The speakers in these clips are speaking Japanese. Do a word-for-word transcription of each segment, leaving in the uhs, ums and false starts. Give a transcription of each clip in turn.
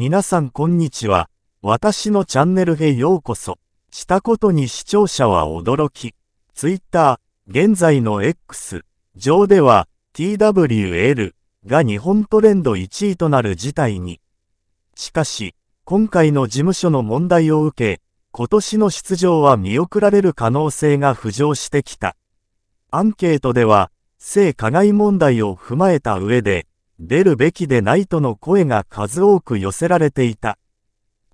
皆さんこんにちは。私のチャンネルへようこそ。したことに視聴者は驚き。Twitter、現在の エックス 上では ティーダブリューエル が日本トレンドいちいとなる事態に。しかし、今回の事務所の問題を受け、今年の出場は見送られる可能性が浮上してきた。アンケートでは、性加害問題を踏まえた上で、出るべきでないとの声が数多く寄せられていた。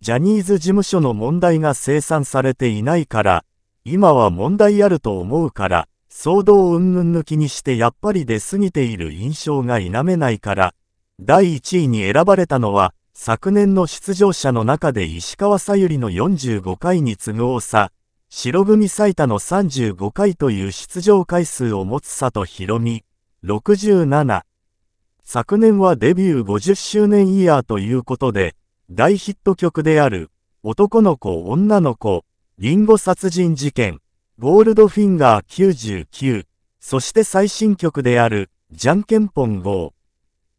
ジャニーズ事務所の問題が清算されていないから、今は問題あると思うから、騒動云々抜きにしてやっぱり出過ぎている印象が否めないから、だいいちいに選ばれたのは、昨年の出場者の中で石川さゆりのよんじゅうごかいに次ぐ多さ、白組最多のさんじゅうごかいという出場回数を持つ佐藤弘美、ろくじゅうなな。昨年はデビューごじゅっしゅうねんイヤーということで、大ヒット曲である、男の子女の子、リンゴ殺人事件、ゴールドフィンガーきゅうじゅうきゅう、そして最新曲である、じゃんけんぽんご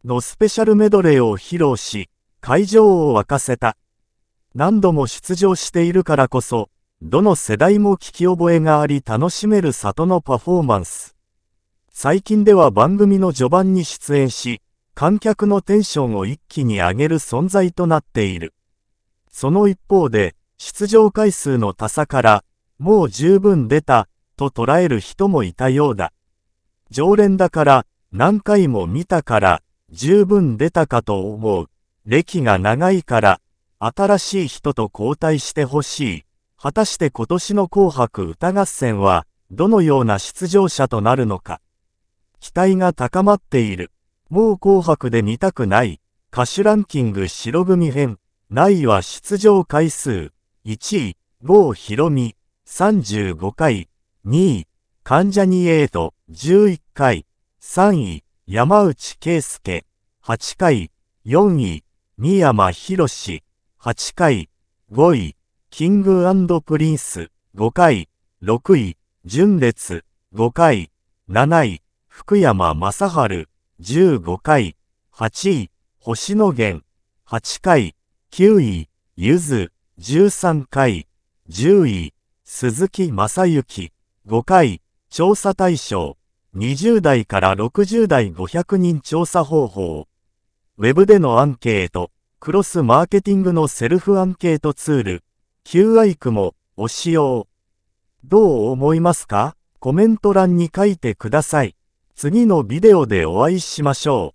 のスペシャルメドレーを披露し、会場を沸かせた。何度も出場しているからこそ、どの世代も聞き覚えがあり楽しめる里のパフォーマンス。最近では番組の序盤に出演し、観客のテンションを一気に上げる存在となっている。その一方で、出場回数の多さから、もう十分出た、と捉える人もいたようだ。常連だから、何回も見たから、十分出たかと思う。歴が長いから、新しい人と交代してほしい。果たして今年の紅白歌合戦は、どのような出場者となるのか。期待が高まっている。もう紅白で見たくない。歌手ランキング白組編。ないは出場回数。いちい、郷ひろみ、さんじゅうごかい。にい、関ジャニ∞、じゅういっかい。さんい、山内圭介、はちかい。よんい、三山ひろし、はちかい、ごい、キング&プリンス、ごかい、ろくい、純烈、ごかい、なない、福山雅治、じゅうごかい、はちい、星野源、はちかい、きゅうい、ゆず、じゅうさんかい、じゅうい、鈴木雅之、ごかい、調査対象、にじゅうだいからろくじゅうだいごひゃくにん調査方法。ウェブでのアンケート、クロスマーケティングのセルフアンケートツール、キューアイクも、お使用。どう思いますか？コメント欄に書いてください。次のビデオでお会いしましょう。